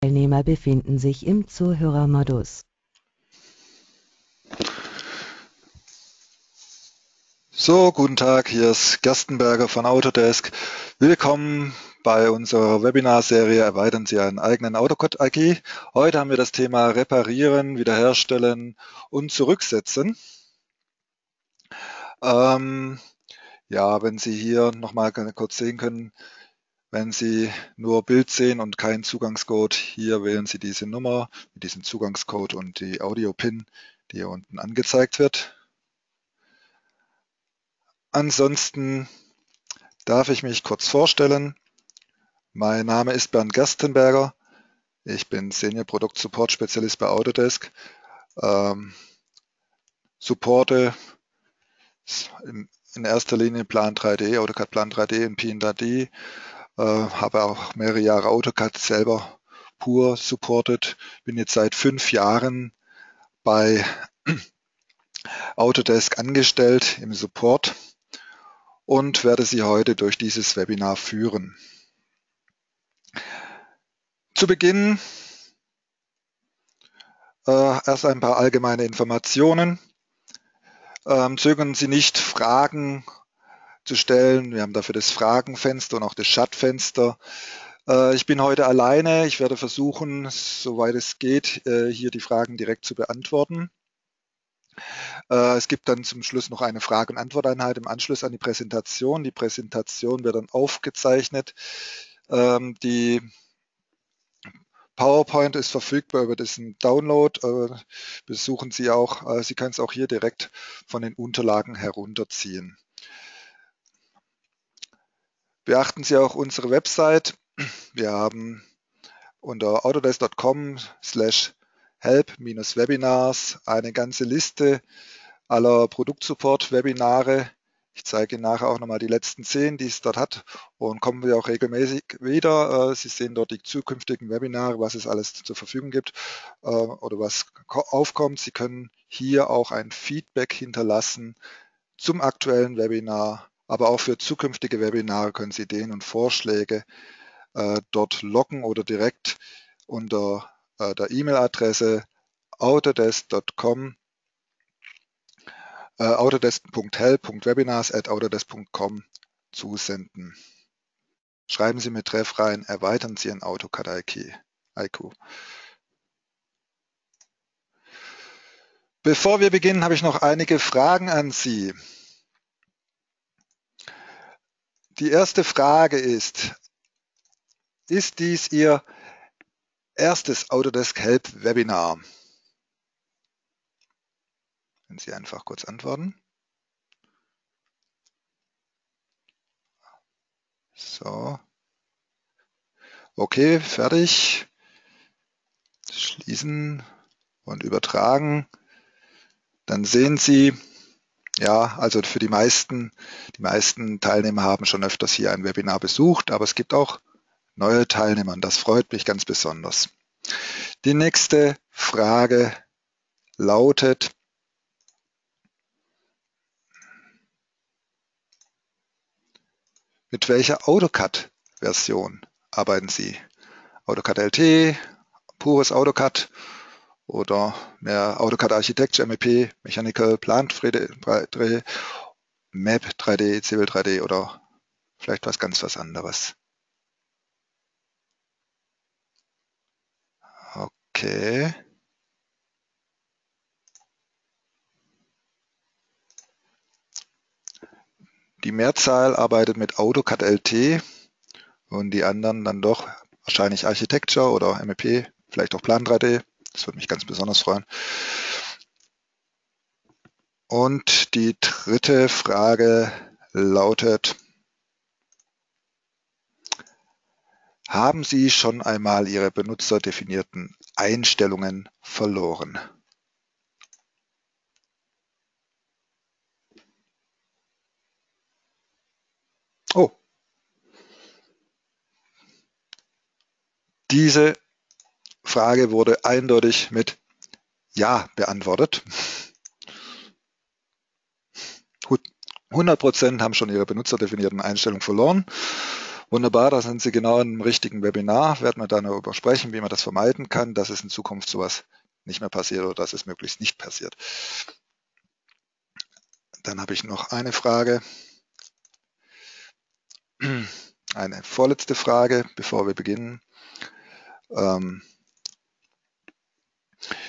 Teilnehmer befinden sich im Zuhörermodus. So, guten Tag, hier ist Gerstenberger von Autodesk. Willkommen bei unserer Webinarserie Erweitern Sie Ihren eigenen AutoCAD AG. Heute haben wir das Thema Reparieren, Wiederherstellen und Zurücksetzen. Ja, wenn Sie hier nochmal kurz sehen können, wenn Sie nur Bild sehen und keinen Zugangscode, hier wählen Sie diese Nummer mit diesem Zugangscode und die Audio-Pin, die hier unten angezeigt wird. Ansonsten darf ich mich kurz vorstellen. Mein Name ist Bernd Gerstenberger. Ich bin Senior Produkt Support Spezialist bei Autodesk. Supporte in erster Linie Plan 3D, AutoCAD Plan 3D und P3D. Habe auch mehrere Jahre AutoCAD selber pur supportet. Bin jetzt seit 5 Jahren bei Autodesk angestellt im Support und werde Sie heute durch dieses Webinar führen. Zu Beginn erst ein paar allgemeine Informationen. Zögern Sie nicht, Fragen zu stellen. Wir haben dafür das Fragenfenster und auch das Chatfenster. Ich bin heute alleine. Ich werde versuchen, soweit es geht, hier die Fragen direkt zu beantworten. Es gibt dann zum Schluss noch eine Frage- und Antworteinheit im Anschluss an die Präsentation. Die Präsentation wird dann aufgezeichnet. Die PowerPoint ist verfügbar über diesen Download. Besuchen Sie auch. Sie können es auch hier direkt von den Unterlagen herunterziehen. Beachten Sie auch unsere Website. Wir haben unter autodesk.com/help-webinars eine ganze Liste aller Produktsupport-Webinare. Ich zeige Ihnen nachher auch nochmal die letzten 10, die es dort hat, und kommen wir auch regelmäßig wieder. Sie sehen dort die zukünftigen Webinare, was es alles zur Verfügung gibt oder was aufkommt. Sie können hier auch ein Feedback hinterlassen zum aktuellen Webinar, aber auch für zukünftige Webinare können Sie Ideen und Vorschläge dort locken oder direkt unter der E-Mail-Adresse autodesk.help.webinars@autodesk.com zusenden. Schreiben Sie mit Treff rein, erweitern Sie Ihren AutoCAD-IQ. Bevor wir beginnen, habe ich noch einige Fragen an Sie. Die erste Frage ist dies Ihr erstes Autodesk Help Webinar? Wenn Sie einfach kurz antworten. So. Okay, fertig. Schließen und übertragen. Dann sehen Sie, ja, also für die meisten Teilnehmer haben schon öfters hier ein Webinar besucht, aber es gibt auch neue Teilnehmer, und das freut mich ganz besonders. Die nächste Frage lautet, mit welcher AutoCAD-Version arbeiten Sie? AutoCAD LT, pures AutoCAD oder mehr AutoCAD Architecture, MEP, Mechanical, Plant 3D, Map 3D, Civil 3D oder vielleicht was ganz anderes? Okay. Die Mehrzahl arbeitet mit AutoCAD LT und die anderen dann doch wahrscheinlich Architecture oder MEP, vielleicht auch Plan 3D. Das würde mich ganz besonders freuen. Und die dritte Frage lautet, haben Sie schon einmal Ihre benutzerdefinierten Einstellungen verloren? Oh. Diese Frage wurde eindeutig mit Ja beantwortet. 100% haben schon ihre benutzerdefinierten Einstellungen verloren. Wunderbar, da sind Sie genau im richtigen Webinar, werden wir dann darüber sprechen, wie man das vermeiden kann, dass es in Zukunft sowas nicht mehr passiert oder dass es möglichst nicht passiert. Dann habe ich noch eine Frage, eine vorletzte Frage, bevor wir beginnen.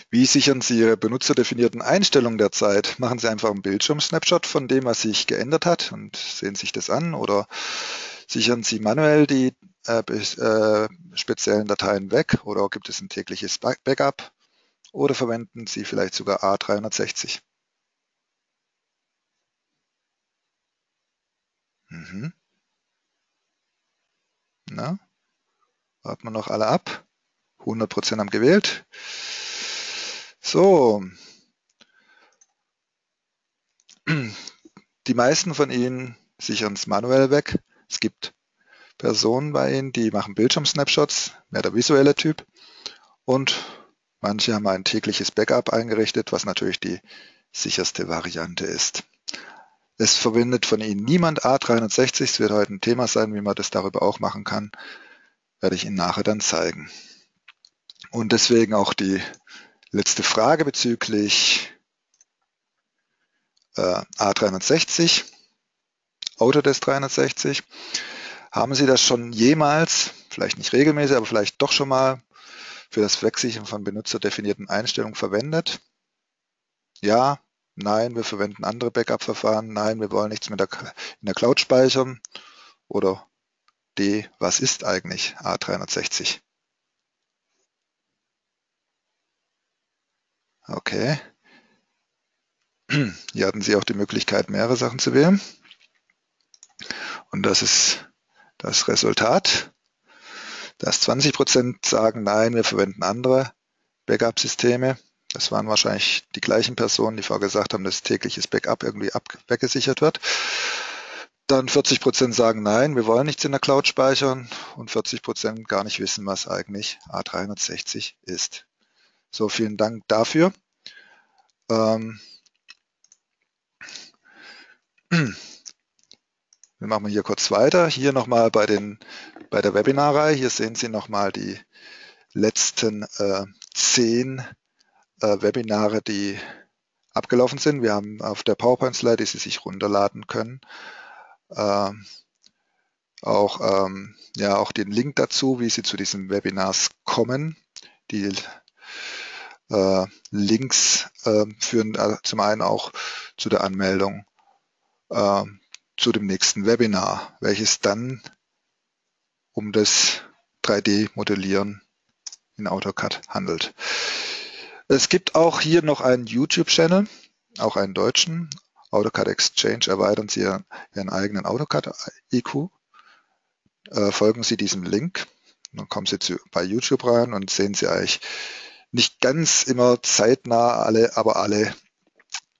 Wie sichern Sie Ihre benutzerdefinierten Einstellungen derzeit? Machen Sie einfach einen Bildschirm-Snapshot von dem, was sich geändert hat und sehen sich das an, oder sichern Sie manuell die speziellen Dateien weg, oder gibt es ein tägliches Backup, oder verwenden Sie vielleicht sogar A360? Mhm. Na, warten wir noch alle ab. 100% haben gewählt. So, die meisten von Ihnen sichern es manuell weg. Es gibt Personen bei Ihnen, die machen Bildschirm-Snapshots, mehr der visuelle Typ. Und manche haben ein tägliches Backup eingerichtet, was natürlich die sicherste Variante ist. Es verwendet von Ihnen niemand A360. Es wird heute ein Thema sein, wie man das darüber auch machen kann. Werde ich Ihnen nachher dann zeigen. Und deswegen auch die letzte Frage bezüglich A360, Autodesk 360. Haben Sie das schon jemals, vielleicht nicht regelmäßig, aber vielleicht doch schon mal für das Wegsichern von benutzerdefinierten Einstellungen verwendet? Ja, nein, wir verwenden andere Backup-Verfahren. Nein, wir wollen nichts mit in der Cloud speichern. Oder D, was ist eigentlich A360? Okay, hier hatten Sie auch die Möglichkeit, mehrere Sachen zu wählen. Und das ist das Resultat, dass 20% sagen, nein, wir verwenden andere Backup-Systeme. Das waren wahrscheinlich die gleichen Personen, die vorher gesagt haben, dass tägliches Backup irgendwie weggesichert wird. Dann 40% sagen, nein, wir wollen nichts in der Cloud speichern. Und 40% gar nicht wissen, was eigentlich A360 ist. So, vielen Dank dafür. Wir machen hier kurz weiter. Hier nochmal bei der Webinarreihe. Hier sehen Sie nochmal die letzten 10 Webinare, die abgelaufen sind. Wir haben auf der PowerPoint-Slide, die Sie sich runterladen können, auch den Link dazu, wie Sie zu diesen Webinars kommen. Die Links führen zum einen auch zu der Anmeldung zu dem nächsten Webinar, welches dann um das 3D-Modellieren in AutoCAD handelt. Es gibt auch hier noch einen YouTube-Channel, auch einen deutschen, AutoCADExchange. Erweitern Sie Ihren eigenen AutoCAD-IQ, folgen Sie diesem Link, dann kommen Sie bei YouTube rein und sehen Sie eigentlich nicht ganz immer zeitnah alle, aber alle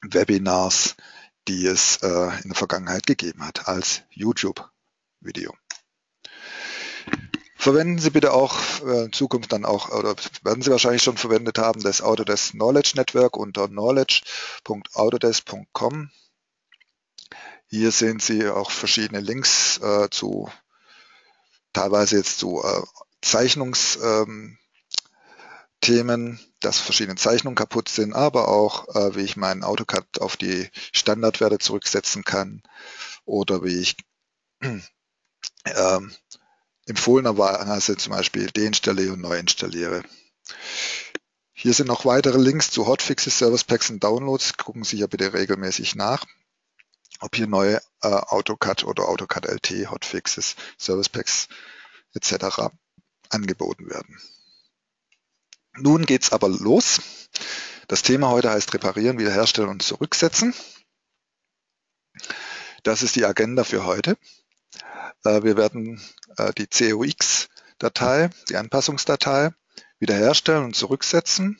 Webinars, die es in der Vergangenheit gegeben hat, als YouTube-Video. Verwenden Sie bitte auch in Zukunft dann auch, oder werden Sie wahrscheinlich schon verwendet haben, das Autodesk Knowledge Network unter knowledge.autodesk.com. Hier sehen Sie auch verschiedene Links teilweise jetzt zu Zeichnungsthemen, dass verschiedene Zeichnungen kaputt sind, aber auch, wie ich meinen AutoCAD auf die Standardwerte zurücksetzen kann oder wie ich empfohlenerweise zum Beispiel deinstalliere und neu installiere. Hier sind noch weitere Links zu Hotfixes, Service Packs und Downloads. Gucken Sie hier bitte regelmäßig nach, ob hier neue AutoCAD oder AutoCAD LT, Hotfixes, Service Packs etc. angeboten werden. Nun geht's aber los. Das Thema heute heißt Reparieren, Wiederherstellen und Zurücksetzen. Das ist die Agenda für heute. Wir werden die CUX-Datei, die Anpassungsdatei, wiederherstellen und zurücksetzen.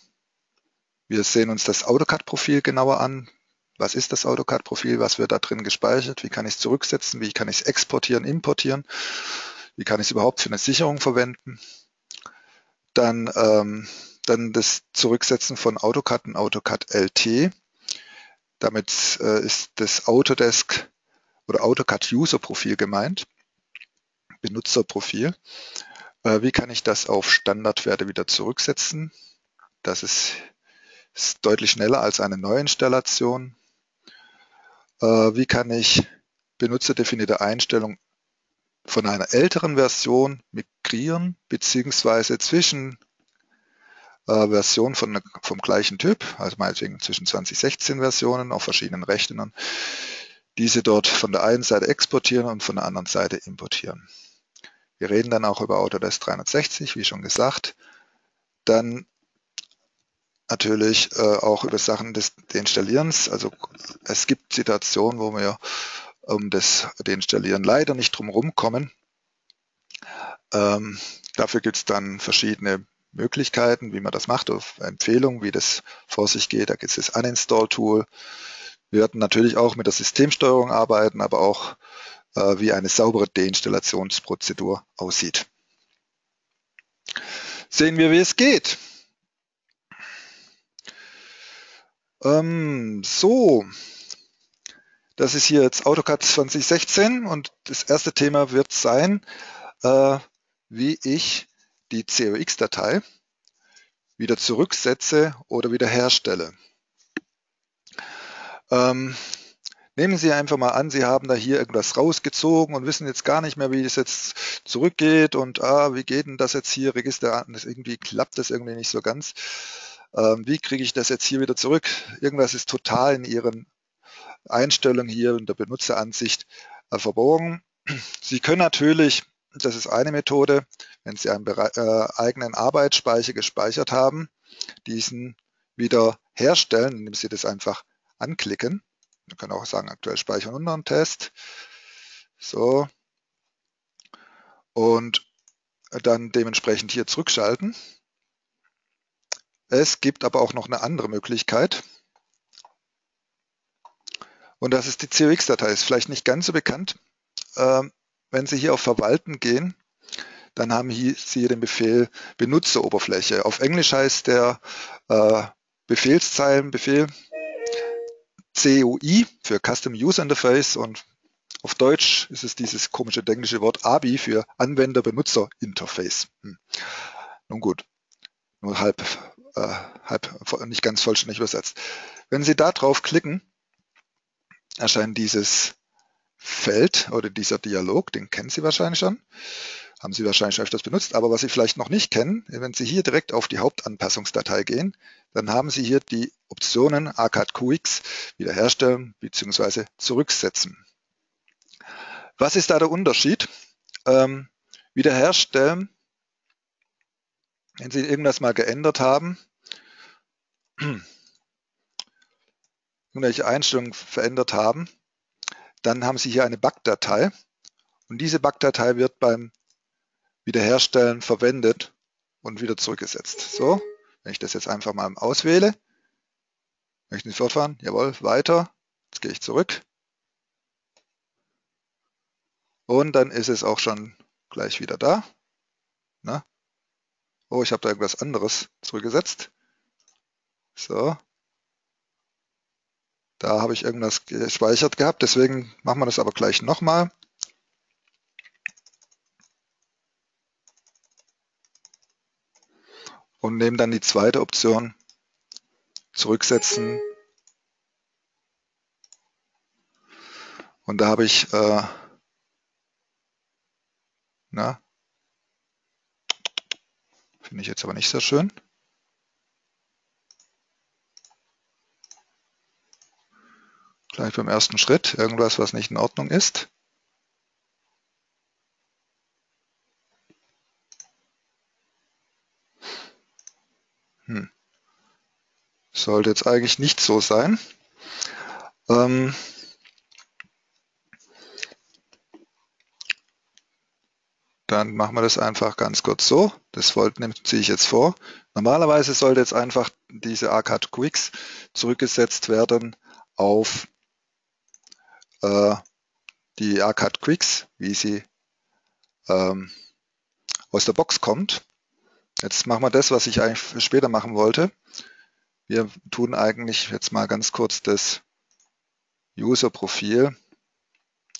Wir sehen uns das AutoCAD-Profil genauer an. Was ist das AutoCAD-Profil? Was wird da drin gespeichert? Wie kann ich es zurücksetzen? Wie kann ich es exportieren, importieren? Wie kann ich es überhaupt für eine Sicherung verwenden? Dann das Zurücksetzen von AutoCAD und AutoCAD LT. Damit ist das Autodesk oder AutoCAD User Profil gemeint. Benutzerprofil. Wie kann ich das auf Standardwerte wieder zurücksetzen? Das ist deutlich schneller als eine Neuinstallation. Wie kann ich benutzerdefinierte Einstellungen von einer älteren Version migrieren, beziehungsweise zwischen Versionen vom gleichen Typ, also meinetwegen zwischen 2016 Versionen auf verschiedenen Rechnern, diese dort von der einen Seite exportieren und von der anderen Seite importieren. Wir reden dann auch über Autodesk 360, wie schon gesagt. Dann natürlich auch über Sachen des Deinstallierens. Also es gibt Situationen, wo wir um das Deinstallieren leider nicht drum rumkommen. Dafür gibt es dann verschiedene Möglichkeiten, wie man das macht, auf Empfehlungen, wie das vor sich geht. Da gibt es das Uninstall-Tool. Wir werden natürlich auch mit der Systemsteuerung arbeiten, aber auch wie eine saubere Deinstallationsprozedur aussieht. Sehen wir, wie es geht. Das ist hier jetzt AutoCAD 2016 und das erste Thema wird sein, wie ich die CUI-Datei wieder zurücksetze oder wieder herstelle. Nehmen Sie einfach mal an, Sie haben da hier irgendwas rausgezogen und wissen jetzt gar nicht mehr, wie es jetzt zurückgeht und wie geht denn das jetzt hier, Register an, irgendwie klappt das irgendwie nicht so ganz. Wie kriege ich das jetzt hier wieder zurück? Irgendwas ist total in Ihren Einstellungen hier in der Benutzeransicht verborgen. Sie können natürlich, das ist eine Methode, wenn Sie einen eigenen Arbeitsspeicher gespeichert haben, diesen wieder herstellen, indem Sie das einfach anklicken. Wir können auch sagen, aktuell speichern unter einen Test. So. Und dann dementsprechend hier zurückschalten. Es gibt aber auch noch eine andere Möglichkeit. Und das ist die CUI-Datei. Ist vielleicht nicht ganz so bekannt. Wenn Sie hier auf Verwalten gehen, dann haben Sie hier den Befehl Benutzeroberfläche. Auf Englisch heißt der Befehl CUI für Custom User Interface und auf Deutsch ist es dieses komische englische Wort ABI für Anwender-Benutzer-Interface. Nun gut, nur halb nicht ganz vollständig übersetzt. Wenn Sie da drauf klicken, erscheint dieses Feld oder dieser Dialog, den kennen Sie wahrscheinlich schon, haben Sie wahrscheinlich schon öfters benutzt, aber was Sie vielleicht noch nicht kennen, wenn Sie hier direkt auf die Hauptanpassungsdatei gehen, dann haben Sie hier die Optionen ACADQX wiederherstellen bzw. zurücksetzen. Was ist da der Unterschied? Wiederherstellen, wenn Sie irgendwas mal geändert haben, irgendwelche Einstellungen verändert haben, dann haben Sie hier eine Bug-Datei und diese Bug-Datei wird beim Wiederherstellen verwendet und wieder zurückgesetzt. So, wenn ich das jetzt einfach mal auswähle, möchten Sie fortfahren? Jawohl, weiter. Jetzt gehe ich zurück. Und dann ist es auch schon gleich wieder da. Na? Oh, ich habe da irgendwas anderes zurückgesetzt. So. Da habe ich irgendwas gespeichert gehabt, deswegen machen wir das aber gleich nochmal. Und nehmen dann die zweite Option, zurücksetzen. Und da habe ich, finde ich jetzt aber nicht so schön. Gleich beim ersten Schritt, irgendwas, was nicht in Ordnung ist. Sollte jetzt eigentlich nicht so sein. Dann machen wir das einfach ganz kurz so. Das ziehe ich jetzt vor. Normalerweise sollte jetzt einfach diese ACADQX zurückgesetzt werden auf die ACADQX, wie sie aus der Box kommt. Jetzt machen wir das, was ich eigentlich später machen wollte. Wir tun eigentlich jetzt mal ganz kurz das User-Profil,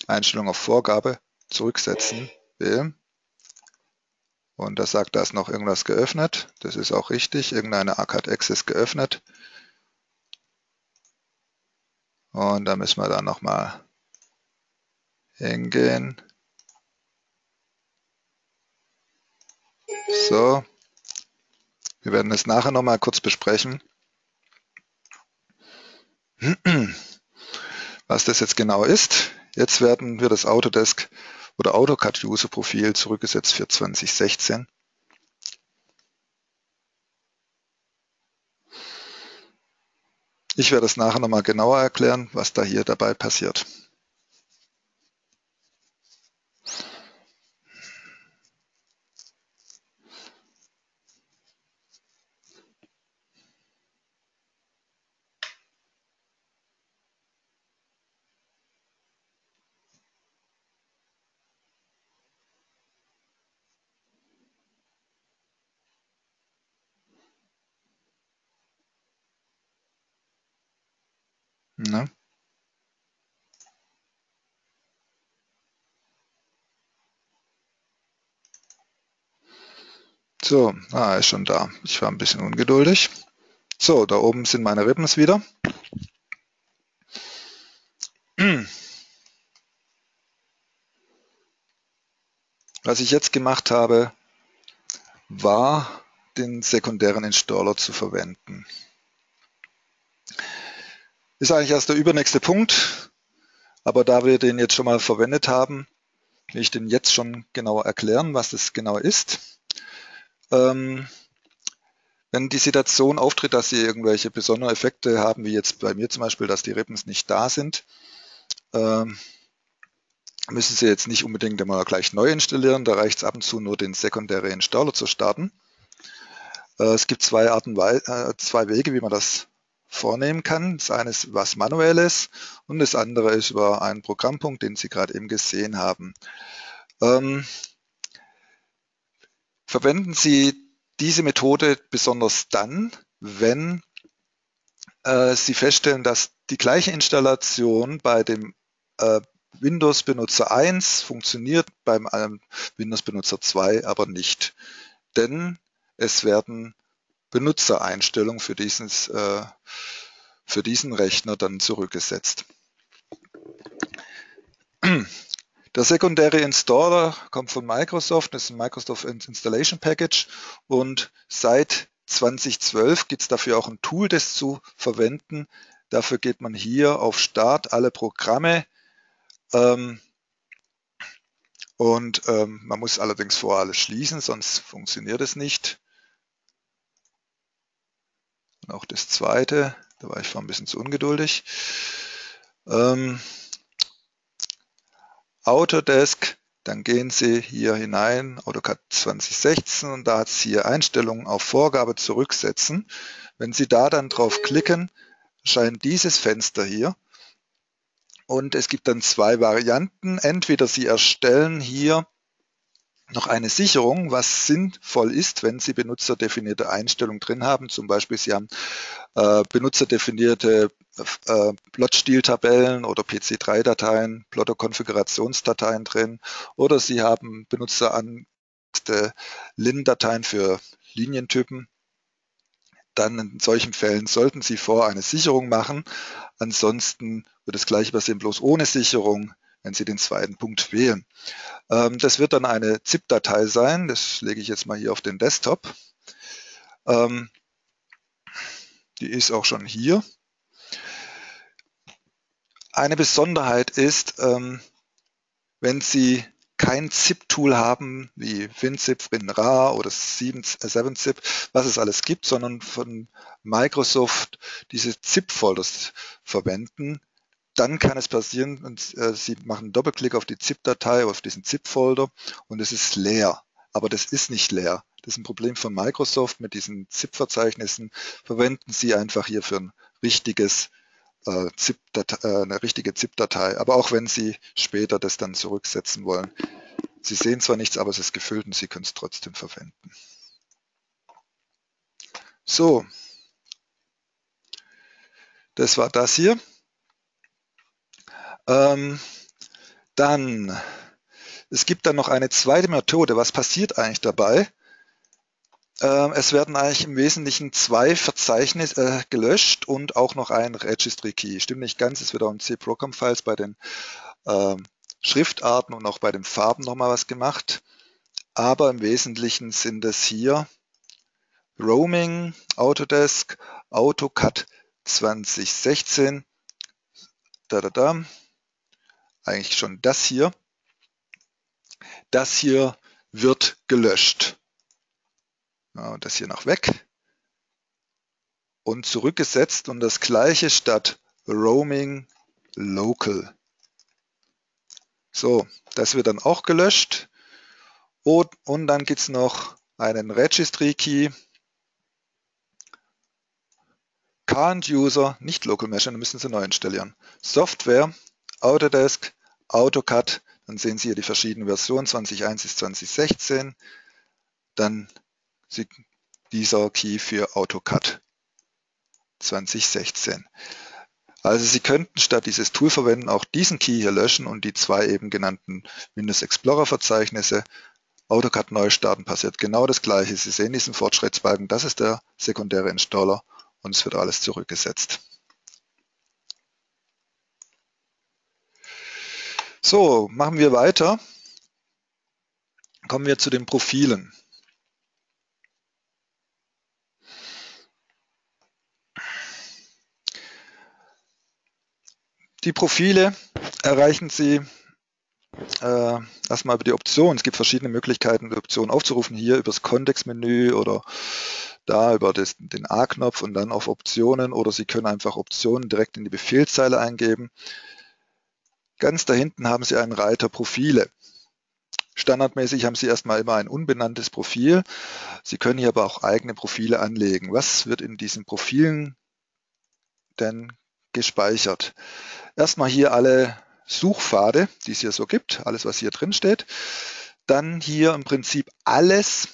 Einstellung auf Vorgabe, zurücksetzen, will. Und das sagt, da ist noch irgendwas geöffnet. Das ist auch richtig. Irgendeine ACADQX ist geöffnet. Und da müssen wir dann nochmal hingehen. So. Wir werden es nachher nochmal kurz besprechen, was das jetzt genau ist. Jetzt werden wir das Autodesk oder AutoCAD User Profil zurückgesetzt für 2016. Ich werde es nachher nochmal genauer erklären, was da hier dabei passiert. Ne? So, ist schon da. Ich war ein bisschen ungeduldig. So, da oben sind meine Ribbons wieder. Was ich jetzt gemacht habe, war, den sekundären Installer zu verwenden. Ist eigentlich erst der übernächste Punkt, aber da wir den jetzt schon mal verwendet haben, will ich den jetzt schon genauer erklären, was das genau ist. Wenn die Situation auftritt, dass Sie irgendwelche besonderen Effekte haben, wie jetzt bei mir zum Beispiel, dass die Ribbons nicht da sind, müssen Sie jetzt nicht unbedingt immer gleich neu installieren, da reicht es ab und zu nur, den sekundären Installer zu starten. Es gibt zwei Wege, wie man das vornehmen kann. Das eine ist was Manuelles und das andere ist über einen Programmpunkt, den Sie gerade eben gesehen haben. Verwenden Sie diese Methode besonders dann, wenn Sie feststellen, dass die gleiche Installation bei dem Windows-Benutzer 1 funktioniert, beim Windows-Benutzer 2 aber nicht. Denn es werden Benutzereinstellung für diesen Rechner dann zurückgesetzt. Der sekundäre Installer kommt von Microsoft, das ist ein Microsoft Installation Package und seit 2012 gibt es dafür auch ein Tool, das zu verwenden. Dafür geht man hier auf Start, alle Programme und man muss allerdings vorher alles schließen, sonst funktioniert es nicht. Auch das zweite, da war ich vorhin ein bisschen zu ungeduldig. Autodesk, dann gehen Sie hier hinein, AutoCAD 2016 und da hat es hier Einstellungen auf Vorgabe zurücksetzen. Wenn Sie da dann drauf klicken, erscheint dieses Fenster hier und es gibt dann zwei Varianten. Entweder Sie erstellen hier noch eine Sicherung, was sinnvoll ist, wenn Sie benutzerdefinierte Einstellungen drin haben. Zum Beispiel, Sie haben benutzerdefinierte Plotstil-Tabellen oder PC3-Dateien, Plotter-Konfigurationsdateien drin oder Sie haben benutzerangepasste LIN-Dateien für Linientypen. Dann in solchen Fällen sollten Sie vorher eine Sicherung machen. Ansonsten wird das Gleiche passieren, bloß ohne Sicherung, wenn Sie den zweiten Punkt wählen. Das wird dann eine ZIP-Datei sein, das lege ich jetzt mal hier auf den Desktop. Die ist auch schon hier. Eine Besonderheit ist, wenn Sie kein ZIP-Tool haben, wie WinZip, WinRAR oder 7-Zip, was es alles gibt, sondern von Microsoft diese ZIP-Folders verwenden, dann kann es passieren, und, Sie machen einen Doppelklick auf die ZIP-Datei, auf diesen ZIP-Folder und es ist leer. Aber das ist nicht leer. Das ist ein Problem von Microsoft mit diesen ZIP-Verzeichnissen. Verwenden Sie einfach hierfür ein eine richtige ZIP-Datei. Aber auch wenn Sie später das dann zurücksetzen wollen. Sie sehen zwar nichts, aber es ist gefüllt und Sie können es trotzdem verwenden. So, das war das hier. Dann Es gibt dann noch eine zweite Methode. Was passiert eigentlich dabei? Es werden eigentlich im Wesentlichen zwei Verzeichnisse gelöscht und auch noch ein Registry Key. Stimmt nicht ganz, ist wieder um C-Procom-Files bei den Schriftarten und auch bei den Farben nochmal was gemacht. Aber im Wesentlichen sind es hier Roaming, Autodesk, AutoCAD 2016, eigentlich schon das hier. Das hier wird gelöscht. Ja, und das hier noch weg und zurückgesetzt und das gleiche statt Roaming Local. So, das wird dann auch gelöscht und dann gibt es noch einen Registry Key. Current User, nicht Local Measure, müssen Sie neu installieren. Software, Autodesk, AutoCAD, dann sehen Sie hier die verschiedenen Versionen, 20.1 ist 2016, dann dieser Key für AutoCAD 2016. Also Sie könnten statt dieses Tool verwenden auch diesen Key hier löschen und die zwei eben genannten Windows Explorer Verzeichnisse. AutoCAD neu starten passiert genau das gleiche. Sie sehen diesen Fortschrittsbalken, das ist der sekundäre Installer und es wird alles zurückgesetzt. So, machen wir weiter. Kommen wir zu den Profilen. Die Profile erreichen Sie erstmal über die Optionen. Es gibt verschiedene Möglichkeiten, die Optionen aufzurufen. Hier über das Kontextmenü oder da über den A-Knopf und dann auf Optionen. Oder Sie können einfach Optionen direkt in die Befehlszeile eingeben. Ganz da hinten haben Sie einen Reiter Profile. Standardmäßig haben Sie erstmal immer ein unbenanntes Profil. Sie können hier aber auch eigene Profile anlegen. Was wird in diesen Profilen denn gespeichert? Erstmal hier alle Suchpfade, die es hier so gibt, alles was hier drin steht. Dann hier im Prinzip alles,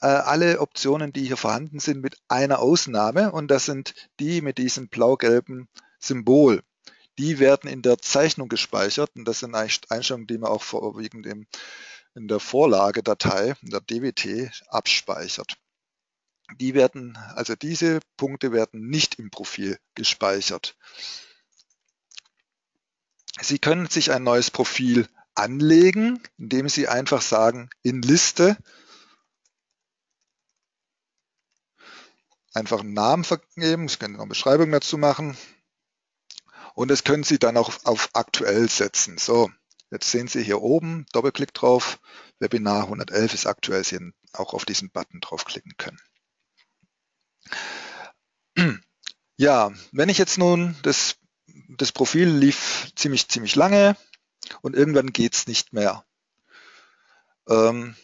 alle Optionen, die hier vorhanden sind, mit einer Ausnahme und das sind die mit diesem blau-gelben Symbol. Die werden in der Zeichnung gespeichert und das sind eigentlich Einstellungen, die man auch vorwiegend in der Vorlagedatei, in der DWT, abspeichert. Diese Punkte werden nicht im Profil gespeichert. Sie können sich ein neues Profil anlegen, indem Sie einfach sagen, in Liste, einfach einen Namen vergeben, Sie können noch eine Beschreibung dazu machen und das können Sie dann auch auf aktuell setzen. So, jetzt sehen Sie hier oben, Doppelklick drauf, Webinar 111 ist aktuell, Sie werden auch auf diesen Button draufklicken können. Ja, wenn ich jetzt nun, das Profil lief ziemlich lange und irgendwann geht es nicht mehr. Und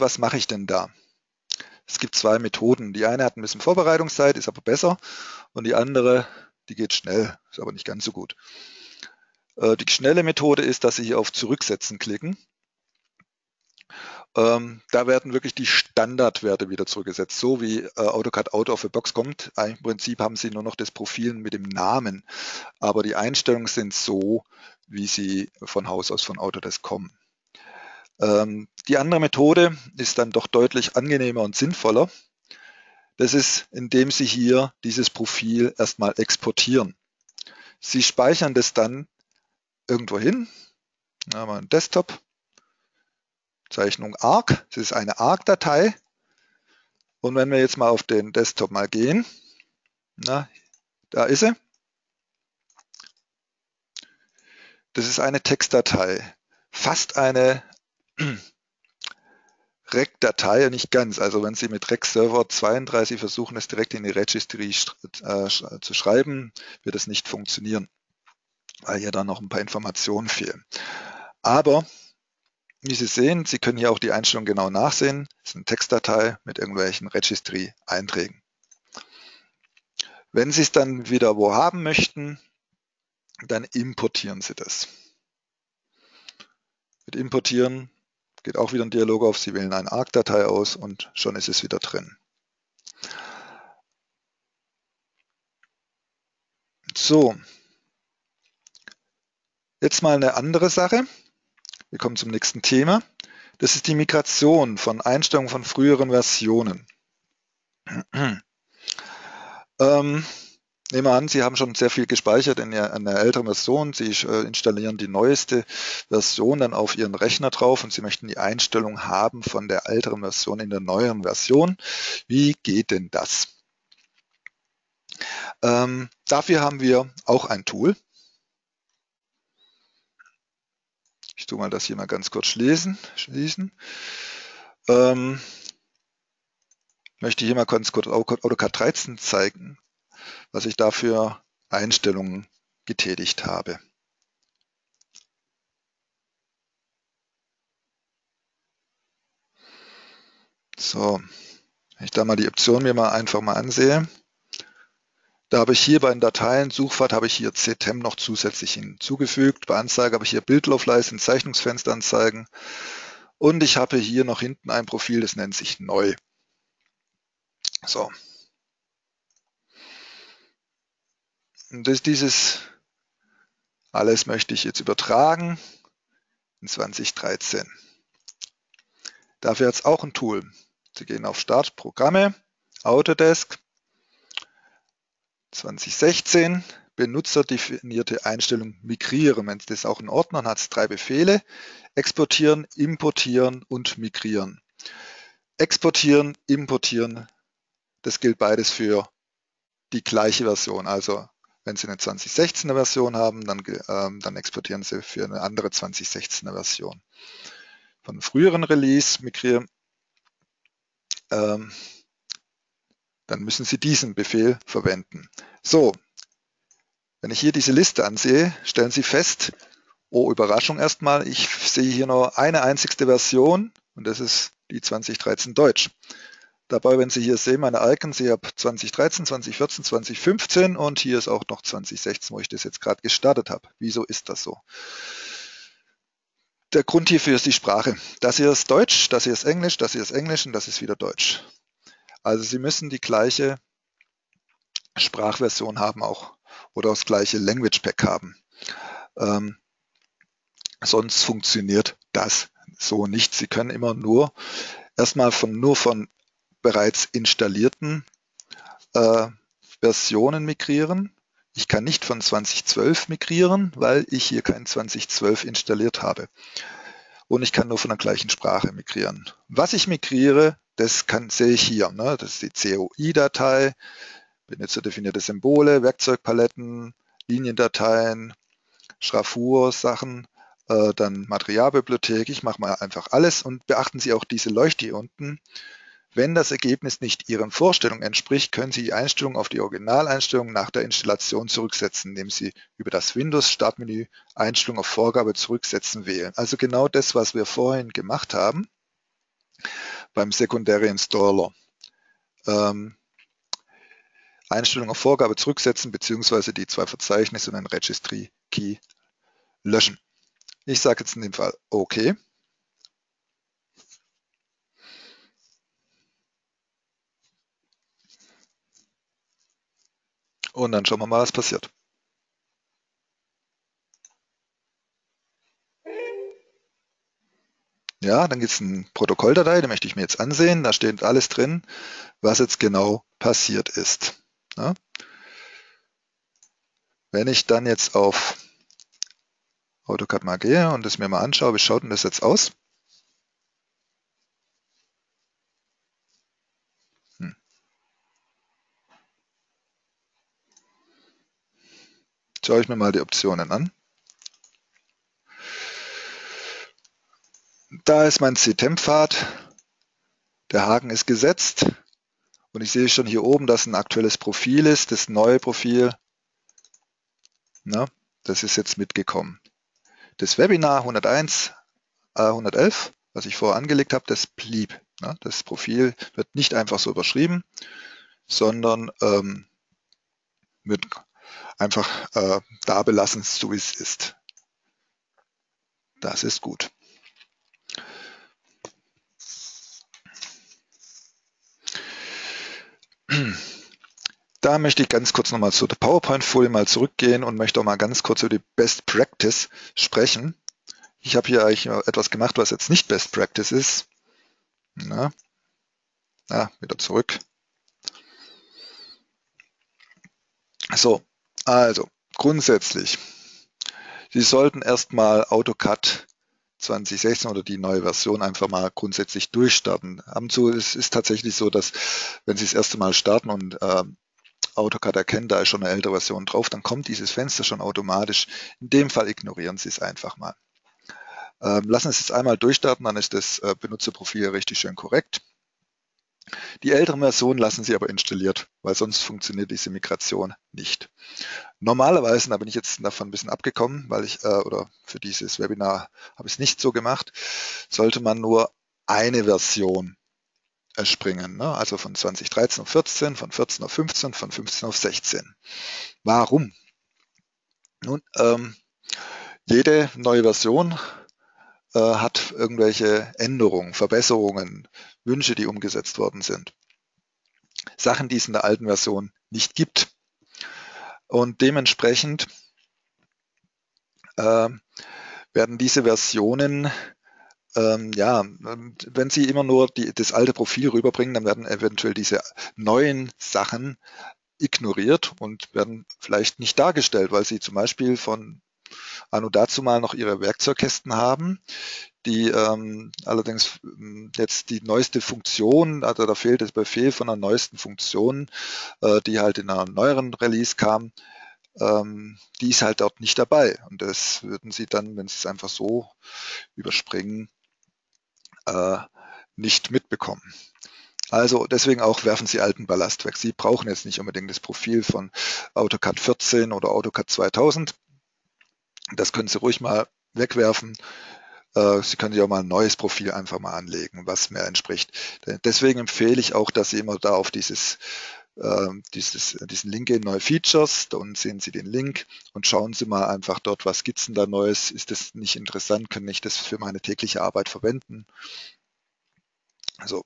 was mache ich denn da? Es gibt zwei Methoden. Die eine hat ein bisschen Vorbereitungszeit, ist aber besser. Und die andere, die geht schnell, ist aber nicht ganz so gut. Die schnelle Methode ist, dass Sie hier auf Zurücksetzen klicken. Da werden wirklich die Standardwerte wieder zurückgesetzt, so wie AutoCAD Out of the Box kommt. Im Prinzip haben Sie nur noch das Profil mit dem Namen, aber die Einstellungen sind so, wie sie von Haus aus von Autodesk kommen. Die andere Methode ist dann doch deutlich angenehmer und sinnvoller. Das ist, indem Sie hier dieses Profil erstmal exportieren. Sie speichern das dann irgendwo hin, da haben wir einen Desktop. Zeichnung ARC, das ist eine ARC-Datei und wenn wir jetzt mal auf den Desktop mal gehen, na, da ist sie, das ist eine Textdatei, fast eine REC-Datei, nicht ganz, also wenn Sie mit REC-Server 32 versuchen, das direkt in die Registry zu schreiben, wird das nicht funktionieren, weil hier dann noch ein paar Informationen fehlen. Aber wie Sie sehen, Sie können hier auch die Einstellung genau nachsehen. Das ist eine Textdatei mit irgendwelchen Registry-Einträgen. Wenn Sie es dann wieder wo haben möchten, dann importieren Sie das. Mit Importieren geht auch wieder ein Dialog auf. Sie wählen eine ARC-Datei aus und schon ist es wieder drin. So, jetzt mal eine andere Sache. Wir kommen zum nächsten Thema. Das ist die Migration von Einstellungen von früheren Versionen. Nehmen wir an, Sie haben schon sehr viel gespeichert in einer älteren Version. Sie installieren die neueste Version dann auf Ihren Rechner drauf und Sie möchten die Einstellung haben von der älteren Version in der neueren Version. Wie geht denn das? Dafür haben wir auch ein Tool. Ich tue mal das hier mal ganz kurz schließen. Möchte hier mal ganz kurz AutoCAD 13 zeigen, was ich dafür Einstellungen getätigt habe. So, wenn ich da mal die Option mir mal einfach mal ansehe, da habe ich hier bei den Dateien, Suchpfad, habe ich hier CTEM noch zusätzlich hinzugefügt. Bei Anzeige habe ich hier Bildlaufleisten, Zeichnungsfenster anzeigen. Und ich habe hier noch hinten ein Profil, das nennt sich Neu. So. Und dieses alles möchte ich jetzt übertragen in 2013. Dafür hat es auch ein Tool. Sie gehen auf Start, Programme, Autodesk, 2016, benutzerdefinierte Einstellung migrieren. Wenn Sie das auch in Ordnern hat es 3 Befehle. Exportieren, importieren und migrieren. Exportieren, importieren, das gilt beides für die gleiche Version. Also wenn Sie eine 2016er Version haben, dann exportieren Sie für eine andere 2016er Version. Von früheren Release migrieren. Dann müssen Sie diesen Befehl verwenden. So, wenn ich hier diese Liste ansehe, stellen Sie fest, oh Überraschung erstmal, ich sehe hier nur eine einzigste Version und das ist die 2013 Deutsch. Dabei, wenn Sie hier sehen, meine Icons, ich habe 2013, 2014, 2015 und hier ist auch noch 2016, wo ich das jetzt gerade gestartet habe. Wieso ist das so? Der Grund hierfür ist die Sprache. Das hier ist Deutsch, das hier ist Englisch, das hier ist Englisch und das ist wieder Deutsch. Also Sie müssen die gleiche Sprachversion haben auch oder das gleiche Language Pack haben. Sonst funktioniert das so nicht. Sie können immer nur erstmal nur von bereits installierten Versionen migrieren. Ich kann nicht von 2012 migrieren, weil ich hier kein 2012 installiert habe. Und ich kann nur von der gleichen Sprache migrieren. Was ich migriere, das sehe ich hier. Ne? Das ist die CUI-Datei, benutzerdefinierte Symbole, Werkzeugpaletten, Liniendateien, Schraffur-Sachen, dann Materialbibliothek. Ich mache mal einfach alles und beachten Sie auch diese Leuchte hier unten. Wenn das Ergebnis nicht Ihren Vorstellungen entspricht, können Sie die Einstellung auf die Originaleinstellung nach der Installation zurücksetzen, indem Sie über das Windows-Startmenü Einstellung auf Vorgabe zurücksetzen wählen. Also genau das, was wir vorhin gemacht haben beim sekundären Installer. Einstellung auf Vorgabe zurücksetzen bzw. die 2 Verzeichnisse und einen Registry-Key löschen. Ich sage jetzt in dem Fall OK. Und dann schauen wir mal, was passiert. Ja, dann gibt es eine Protokolldatei, die möchte ich mir jetzt ansehen. Da steht alles drin, was jetzt genau passiert ist. Ja. Wenn ich dann jetzt auf AutoCAD mal gehe und es mir mal anschaue, wie schaut denn das jetzt aus? Schaue ich mir mal die Optionen an. Da ist mein CTEM-Pfad. Der Haken ist gesetzt. Und ich sehe schon hier oben, dass ein aktuelles Profil ist. Das neue Profil, na, das ist jetzt mitgekommen. Das Webinar 111, was ich vorher angelegt habe, das blieb. Na, das Profil wird nicht einfach so überschrieben, sondern wird einfach da belassen, so wie es ist. Das ist gut. Da möchte ich ganz kurz nochmal zu der PowerPoint-Folie mal zurückgehen und möchte auch mal ganz kurz über die Best Practice sprechen. ich habe hier eigentlich etwas gemacht, was jetzt nicht Best Practice ist. Na, wieder zurück. So, also grundsätzlich, Sie sollten erstmal AutoCAD 2016 oder die neue Version einfach mal grundsätzlich durchstarten. Ab und zu ist tatsächlich so, dass wenn Sie das erste Mal starten und AutoCAD erkennt, da ist schon eine ältere Version drauf, dann kommt dieses Fenster schon automatisch. In dem Fall ignorieren Sie es einfach mal. Lassen Sie es einmal durchstarten, dann ist das Benutzerprofil richtig schön korrekt. Die älteren Versionen lassen Sie aber installiert, weil sonst funktioniert diese Migration nicht. Normalerweise, da bin ich jetzt davon ein bisschen abgekommen, weil ich, oder für dieses Webinar habe ich es nicht so gemacht, sollte man nur eine Version springen, ne? Also von 2013 auf 14, von 14 auf 15, von 15 auf 16. Warum? Nun, jede neue Version hat irgendwelche Änderungen, Verbesserungen, Wünsche, die umgesetzt worden sind. Sachen, die es in der alten Version nicht gibt. Und dementsprechend werden diese Versionen, ja, wenn Sie immer nur das alte Profil rüberbringen, dann werden eventuell diese neuen Sachen ignoriert und werden vielleicht nicht dargestellt, weil Sie zum Beispiel von anno dazu mal noch ihre Werkzeugkästen haben, die allerdings jetzt die neueste Funktion, also da fehlt das Befehl von der neuesten Funktion, die halt in einer neueren Release kam, die ist halt dort nicht dabei. Und das würden Sie dann, wenn Sie es einfach so überspringen, nicht mitbekommen. Also deswegen auch werfen Sie alten Ballast weg. Sie brauchen jetzt nicht unbedingt das Profil von AutoCAD 14 oder AutoCAD 2000. Das können Sie ruhig mal wegwerfen. Sie können sich auch mal ein neues Profil einfach mal anlegen, was mehr entspricht. Deswegen empfehle ich auch, dass Sie immer da auf diesen Link gehen, neue Features. Da unten sehen Sie den Link und schauen Sie mal einfach dort, was gibt es denn da Neues? Ist das nicht interessant? Kann ich das für meine tägliche Arbeit verwenden? So.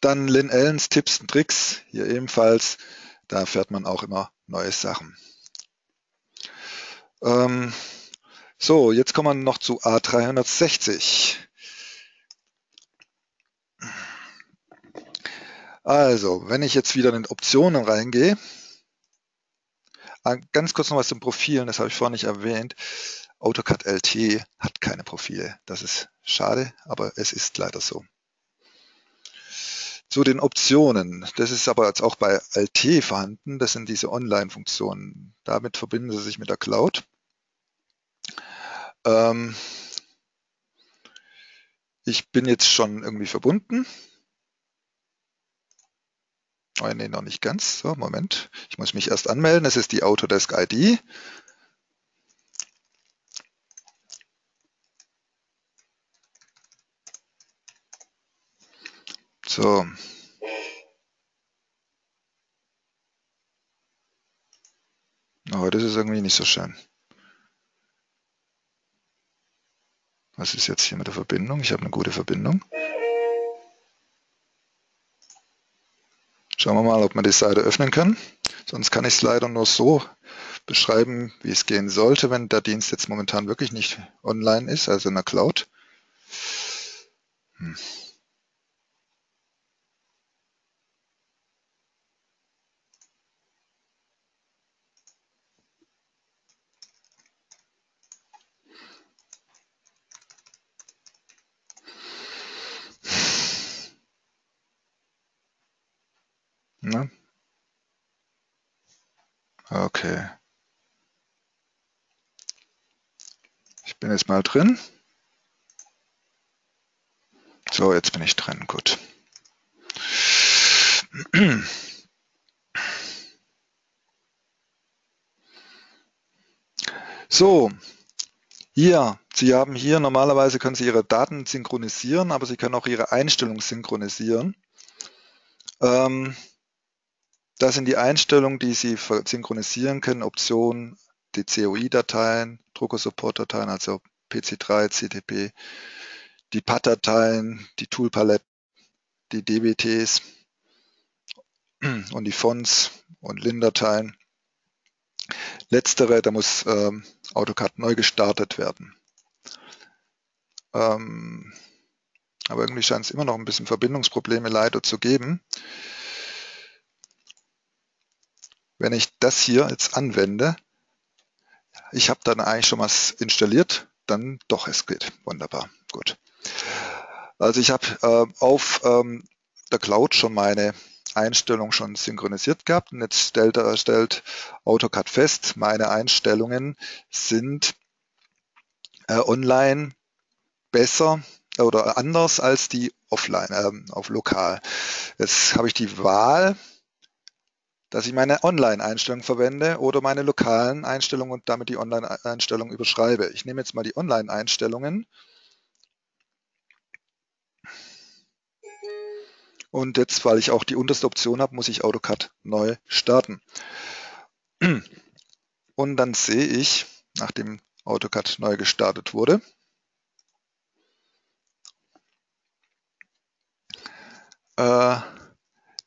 Dann Lynn Allens Tipps und Tricks, hier ebenfalls. Da erfährt man auch immer neue Sachen. So, jetzt kommen wir noch zu A360. Also, wenn ich jetzt wieder in Optionen reingehe, ganz kurz noch was zum Profilen, das habe ich vorhin nicht erwähnt. AutoCAD LT hat keine Profile. Das ist schade, aber es ist leider so. Zu den Optionen, das ist aber jetzt auch bei LT vorhanden, das sind diese Online-Funktionen. Damit verbinden Sie sich mit der Cloud. Ich bin jetzt schon irgendwie verbunden. Oh, nee, noch nicht ganz. So, Moment, ich muss mich erst anmelden. Das ist die Autodesk-ID. So. Oh, das ist irgendwie nicht so schön. Was ist jetzt hier mit der Verbindung? Ich habe eine gute Verbindung. Schauen wir mal, ob wir die Seite öffnen können. Sonst kann ich es leider nur so beschreiben, wie es gehen sollte, wenn der Dienst jetzt momentan wirklich nicht online ist, also in der Cloud. Na? Okay. Ich bin jetzt mal drin. So, jetzt bin ich drin. Gut. So. Hier, Sie haben hier, normalerweise können Sie Ihre Daten synchronisieren, aber Sie können auch Ihre Einstellungen synchronisieren. Das sind die Einstellungen, die Sie synchronisieren können, Optionen, die CUI-Dateien, Drucker-Support-Dateien, also PC3, CTP, die PAD-Dateien, die Toolpaletten, die DWTs und die Fonts und LIN-Dateien. Letztere, da muss AutoCAD neu gestartet werden. Aber irgendwie scheint es immer noch ein bisschen Verbindungsprobleme leider zu geben. Wenn ich das hier jetzt anwende, ich habe dann eigentlich schon was installiert, dann doch, es geht. Wunderbar, gut. Also ich habe auf der Cloud schon meine Einstellung schon synchronisiert gehabt und jetzt stellt AutoCAD fest, meine Einstellungen sind online besser oder anders als die offline, auf lokal. Jetzt habe ich die Wahl, dass ich meine Online-Einstellungen verwende oder meine lokalen Einstellungen und damit die Online-Einstellungen überschreibe. Ich nehme jetzt mal die Online-Einstellungen und jetzt, weil ich auch die unterste Option habe, muss ich AutoCAD neu starten. Und dann sehe ich, nachdem AutoCAD neu gestartet wurde,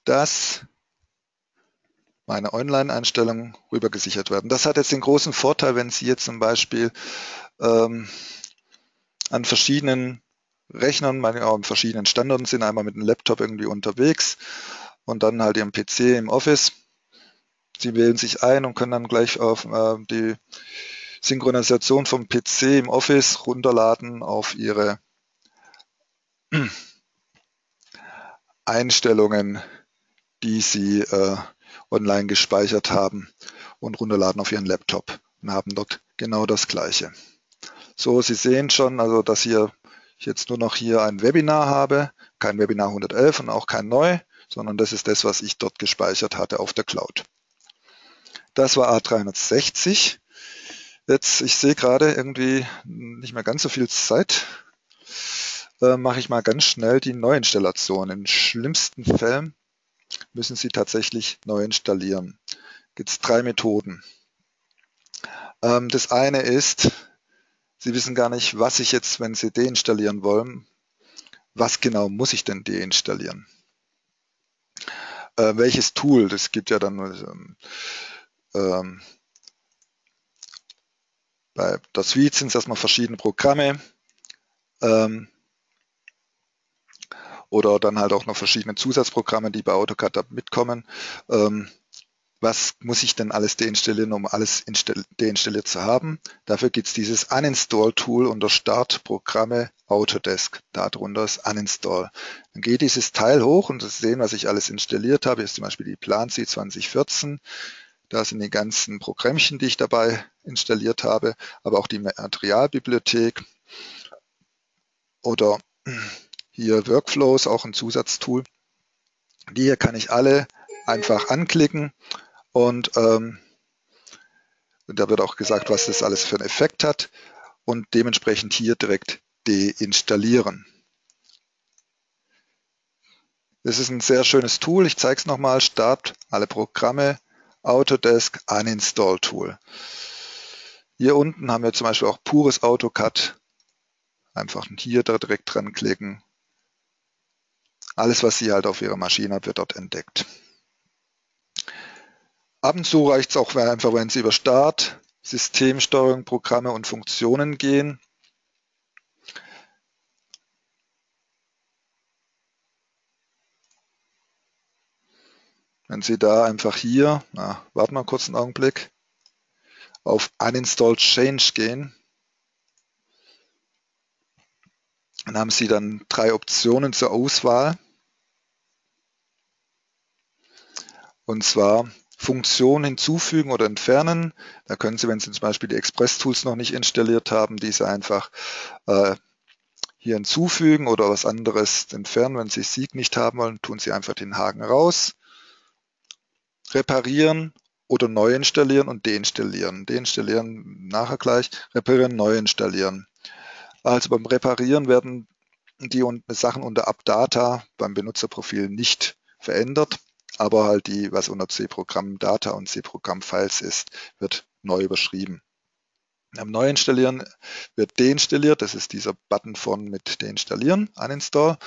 dass meine Online-Einstellungen rübergesichert werden. Das hat jetzt den großen Vorteil, wenn Sie jetzt zum Beispiel an verschiedenen Rechnern, manchmal auch an verschiedenen Standorten sind, einmal mit einem Laptop irgendwie unterwegs und dann halt Ihrem PC im Office. Sie wählen sich ein und können dann gleich auf die Synchronisation vom PC im Office runterladen auf Ihre Einstellungen, die Sie online gespeichert haben, und runterladen auf Ihren Laptop und haben dort genau das Gleiche. So, Sie sehen schon, also dass hier ich jetzt nur noch hier ein Webinar habe, kein Webinar 111 und auch kein neu, sondern das ist das, was ich dort gespeichert hatte auf der Cloud. Das war A360. Jetzt, ich sehe gerade irgendwie nicht mehr ganz so viel Zeit. Mache ich mal ganz schnell die Neuinstallation. Im schlimmsten Fall müssen Sie tatsächlich neu installieren. Gibt es 3 Methoden. Das eine ist, Sie wissen gar nicht, was ich jetzt, wenn Sie deinstallieren wollen, was genau muss ich denn deinstallieren? Welches Tool? Das gibt ja dann bei der Suite sind es erstmal verschiedene Programme. Oder dann halt auch noch verschiedene Zusatzprogramme, die bei AutoCAD da mitkommen. Was muss ich denn alles deinstallieren, um alles deinstalliert zu haben? Dafür gibt es dieses Uninstall-Tool unter Startprogramme Autodesk. Darunter ist Uninstall. Dann geht dieses Teil hoch und Sie sehen, was ich alles installiert habe. Hier ist zum Beispiel die Plan 2014. Da sind die ganzen Programmchen, die ich dabei installiert habe, aber auch die Materialbibliothek oder hier Workflows, auch ein Zusatztool. Die hier kann ich alle einfach anklicken und da wird auch gesagt, was das alles für einen Effekt hat und dementsprechend hier direkt deinstallieren. Das ist ein sehr schönes Tool. Ich zeige es nochmal. Start, alle Programme, Autodesk, Uninstall Tool. Hier unten haben wir zum Beispiel auch pures AutoCAD. Einfach hier direkt dran klicken. Alles, was Sie halt auf Ihrer Maschine haben, wird dort entdeckt. Ab und zu reicht es auch einfach, wenn Sie über Start, Systemsteuerung, Programme und Funktionen gehen. Wenn Sie da einfach hier, warten wir kurz einen Augenblick, auf Uninstall Change gehen, dann haben Sie dann 3 Optionen zur Auswahl. Und zwar Funktion hinzufügen oder entfernen. Da können Sie, wenn Sie zum Beispiel die Express-Tools noch nicht installiert haben, diese einfach hier hinzufügen oder was anderes entfernen. Wenn Sie Sieg nicht haben wollen, tun Sie einfach den Haken raus. Reparieren oder neu installieren und deinstallieren. Deinstallieren nachher gleich. Reparieren, neu installieren. Also beim Reparieren werden die Sachen unter AbData beim Benutzerprofil nicht verändert, aber halt die, was unter C-Programm Data und C-Programm Files ist, wird neu überschrieben. Am Neuinstallieren wird deinstalliert, das ist dieser Button von mit Deinstallieren, Uninstall,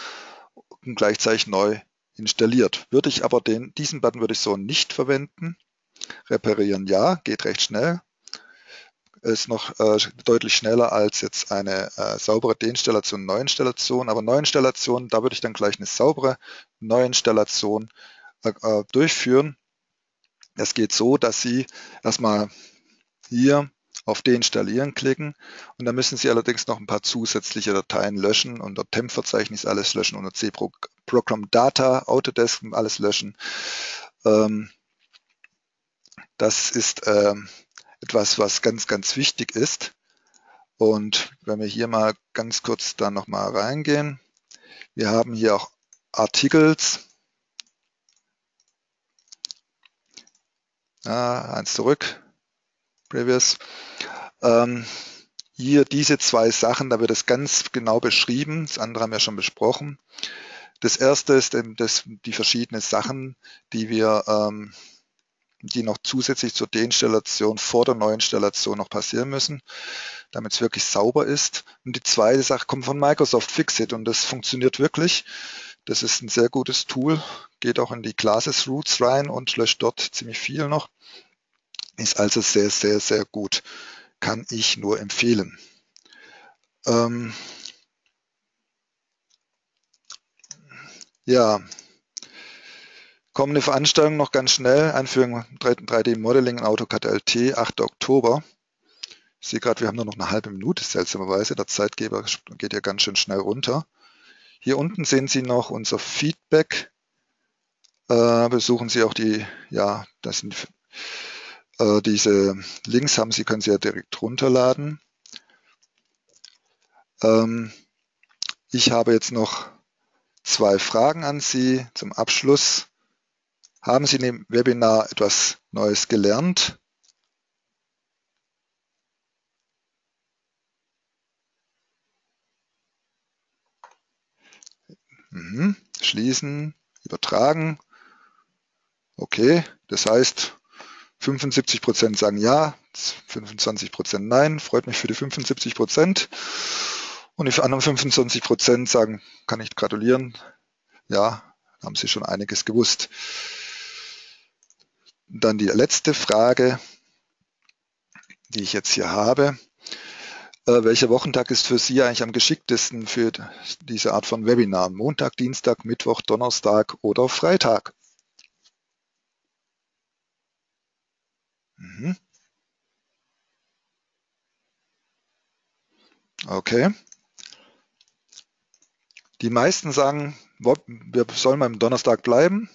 und gleichzeitig neu installiert. Würde ich aber diesen Button würde ich so nicht verwenden. Reparieren ja, geht recht schnell. ist noch deutlich schneller als jetzt eine saubere Deinstallation, Neuinstallation. Aber Neuinstallation, da würde ich dann gleich eine saubere Neuinstallation durchführen. Es geht so, dass Sie erstmal hier auf Deinstallieren klicken und dann müssen Sie allerdings noch ein paar zusätzliche Dateien löschen, unter Temp-Verzeichnis alles löschen, unter C-Program Data, Autodesk alles löschen. Das ist etwas, was ganz, ganz wichtig ist. Und wenn wir hier mal ganz kurz dann nochmal reingehen, wir haben hier auch Articles. Eins zurück, Previous. Hier diese zwei Sachen, da wird es ganz genau beschrieben, das andere haben wir schon besprochen. Das erste ist die verschiedenen Sachen, die wir die noch zusätzlich zur Deinstallation vor der Neuinstallation noch passieren müssen, damit es wirklich sauber ist. Und die zweite Sache kommt von Microsoft Fixit und das funktioniert wirklich. Das ist ein sehr gutes Tool, geht auch in die Classes Roots rein und löscht dort ziemlich viel noch. Ist also sehr, sehr, sehr gut. Kann ich nur empfehlen. Ja, kommende Veranstaltung noch ganz schnell, Einführung 3D Modeling in AutoCAD LT, 8. Oktober. Ich sehe gerade, wir haben nur noch eine halbe Minute, seltsamerweise. Der Zeitgeber geht ja ganz schön schnell runter. Hier unten sehen Sie noch unser Feedback. Besuchen Sie auch die, ja, das sind diese Links haben Sie, können Sie ja direkt runterladen. Ich habe jetzt noch zwei Fragen an Sie zum Abschluss. Haben Sie in dem Webinar etwas Neues gelernt? Schließen, übertragen. Okay, das heißt 75% sagen ja, 25% nein. Freut mich für die 75%. Und die anderen 25% sagen, kann ich gratulieren. Ja, haben Sie schon einiges gewusst. Dann die letzte Frage, die ich jetzt hier habe. Welcher Wochentag ist für Sie eigentlich am geschicktesten für diese Art von Webinar? Montag, Dienstag, Mittwoch, Donnerstag oder Freitag? Okay. Die meisten sagen, wir sollen beim Donnerstag bleiben.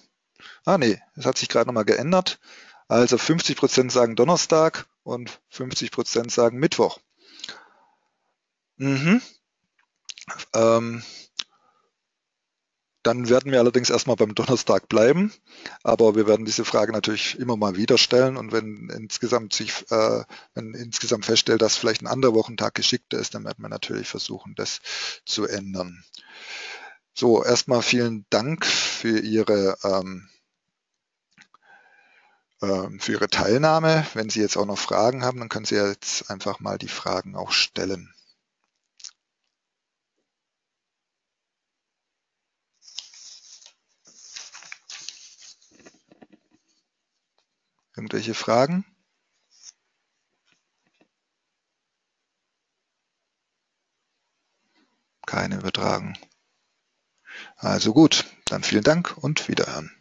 Ah nee, es hat sich gerade nochmal geändert. Also 50% sagen Donnerstag und 50% sagen Mittwoch. Dann werden wir allerdings erstmal beim Donnerstag bleiben, aber wir werden diese Frage natürlich immer mal wieder stellen und wenn insgesamt wenn insgesamt feststellt, dass vielleicht ein anderer Wochentag geschickter ist, dann werden wir natürlich versuchen, das zu ändern. So, erstmal vielen Dank für Ihre Teilnahme. Wenn Sie jetzt auch noch Fragen haben, dann können Sie jetzt einfach mal die Fragen auch stellen. Irgendwelche Fragen? Keine übertragen. Also gut, dann vielen Dank und Wiederhören.